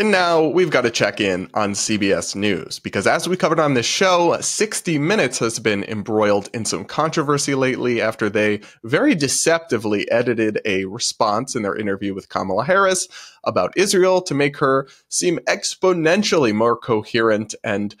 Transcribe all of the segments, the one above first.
And now we've got to check in on CBS News, because as we covered on this show, 60 Minutes has been embroiled in some controversy lately after they very deceptively edited a response in their interview with Kamala Harris about Israel to make her seem exponentially more coherent and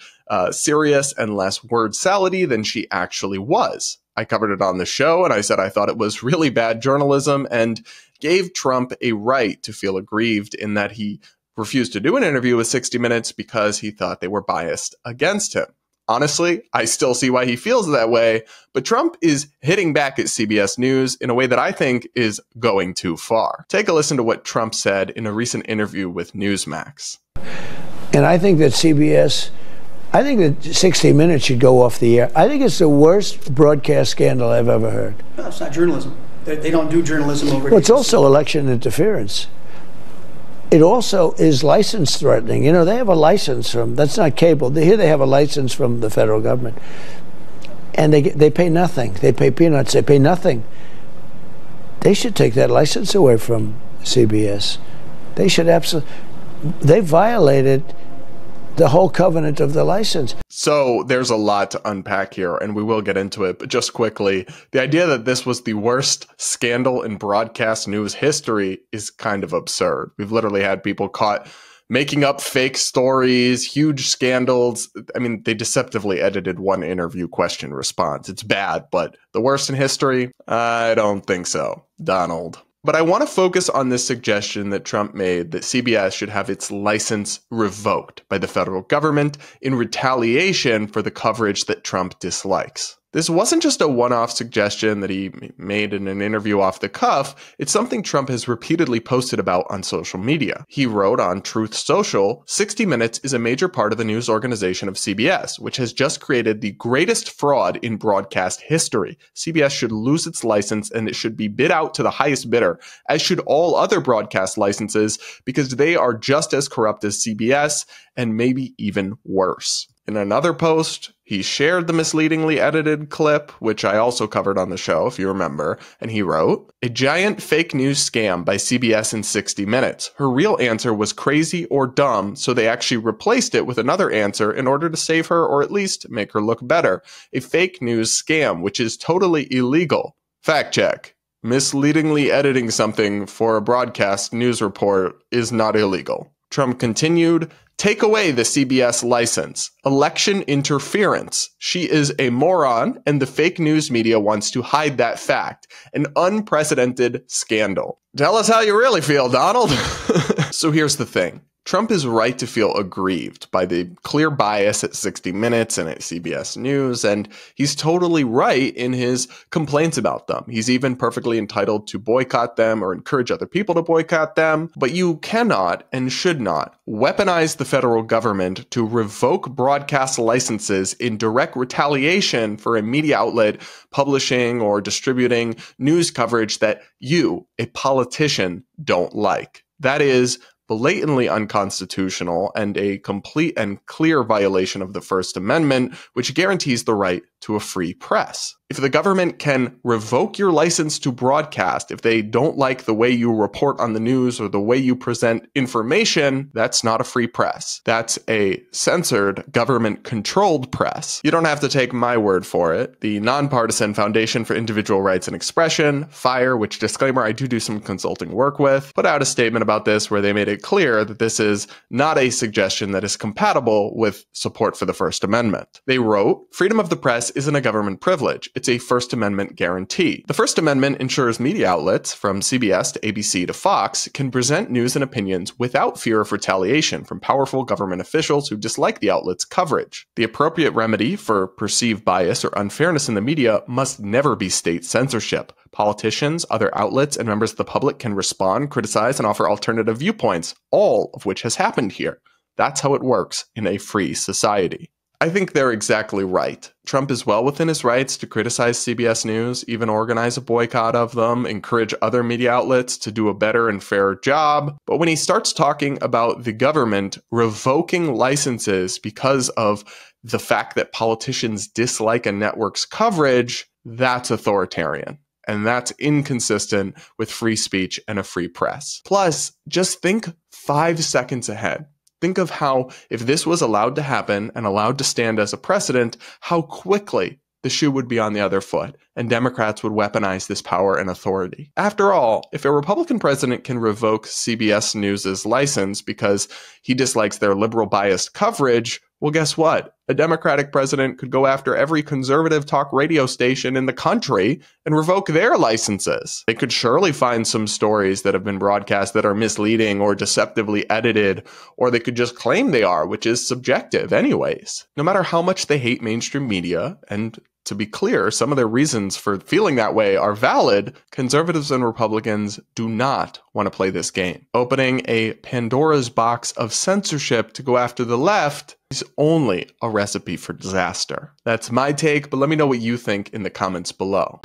serious and less word salady than she actually was. I covered it on the show, and I said I thought it was really bad journalism and gave Trump a right to feel aggrieved in that he refused to do an interview with 60 Minutes because he thought they were biased against him. Honestly, I still see why he feels that way, but Trump is hitting back at CBS News in a way that I think is going too far. Take a listen to what Trump said in a recent interview with Newsmax. And I think that I think that 60 Minutes should go off the air. I think it's the worst broadcast scandal I've ever heard. No, it's not journalism. They don't do journalism over here. Well, it's also election interference. It also is license threatening. You know, they have a license from, that's not cable. Here they have a license from the federal government. And they pay nothing. They pay peanuts. They pay nothing. They should take that license away from CBS. They should absolutely, they violated the whole covenant of the license. So there's a lot to unpack here, and we will get into it, but just quickly, the idea that this was the worst scandal in broadcast news history is kind of absurd. We've literally had people caught making up fake stories, huge scandals. I mean, they deceptively edited one interview question response. It's bad, but the worst in history? I don't think so, Donald. But I want to focus on this suggestion that Trump made that CBS should have its license revoked by the federal government in retaliation for the coverage that Trump dislikes. This wasn't just a one-off suggestion that he made in an interview off the cuff. It's something Trump has repeatedly posted about on social media. He wrote on Truth Social, 60 Minutes is a major part of the news organization of CBS, which has just created the greatest fraud in broadcast history. CBS should lose its license, and it should be bid out to the highest bidder, as should all other broadcast licenses, because they are just as corrupt as CBS, and maybe even worse. In another post, he shared the misleadingly edited clip, which I also covered on the show, if you remember, and he wrote, "A giant fake news scam by CBS in 60 Minutes. Her real answer was crazy or dumb, so they actually replaced it with another answer in order to save her or at least make her look better. A fake news scam, which is totally illegal. Fact check. Misleadingly editing something for a broadcast news report is not illegal." Trump continued, "Take away the CBS license. Election interference. She is a moron, and the fake news media wants to hide that fact. An unprecedented scandal." Tell us how you really feel, Donald. So here's the thing. Trump is right to feel aggrieved by the clear bias at 60 Minutes and at CBS News, and he's totally right in his complaints about them. He's even perfectly entitled to boycott them or encourage other people to boycott them, but you cannot and should not weaponize the federal government to revoke broadcast licenses in direct retaliation for a media outlet publishing or distributing news coverage that you, a politician, don't like. That is blatantly unconstitutional and a complete and clear violation of the First Amendment, which guarantees the right to a free press. If the government can revoke your license to broadcast if they don't like the way you report on the news or the way you present information, that's not a free press. That's a censored, government-controlled press. You don't have to take my word for it. The Nonpartisan Foundation for Individual Rights and Expression, FIRE, which, disclaimer, I do some consulting work with, put out a statement about this where they made it clear that this is not a suggestion that is compatible with support for the First Amendment. They wrote, "Freedom of the press isn't a government privilege. It's a First Amendment guarantee. The First Amendment ensures media outlets, from CBS to ABC to Fox, can present news and opinions without fear of retaliation from powerful government officials who dislike the outlet's coverage. The appropriate remedy for perceived bias or unfairness in the media must never be state censorship. Politicians, other outlets, and members of the public can respond, criticize, and offer alternative viewpoints, all of which has happened here. That's how it works in a free society." I think they're exactly right. Trump is well within his rights to criticize CBS News, even organize a boycott of them, encourage other media outlets to do a better and fairer job. But when he starts talking about the government revoking licenses because of the fact that politicians dislike a network's coverage, that's authoritarian. And that's inconsistent with free speech and a free press. Plus, just think 5 seconds ahead. Think of how, if this was allowed to happen and allowed to stand as a precedent, how quickly the shoe would be on the other foot, and Democrats would weaponize this power and authority. After all, if a Republican president can revoke CBS News' license because he dislikes their liberal-biased coverage, well, guess what? A Democratic president could go after every conservative talk radio station in the country and revoke their licenses. They could surely find some stories that have been broadcast that are misleading or deceptively edited, or they could just claim they are, which is subjective anyways. No matter how much they hate mainstream media, and to be clear, some of their reasons for feeling that way are valid, conservatives and Republicans do not want to play this game. Opening a Pandora's box of censorship to go after the left is only a recipe for disaster. That's my take, but let me know what you think in the comments below.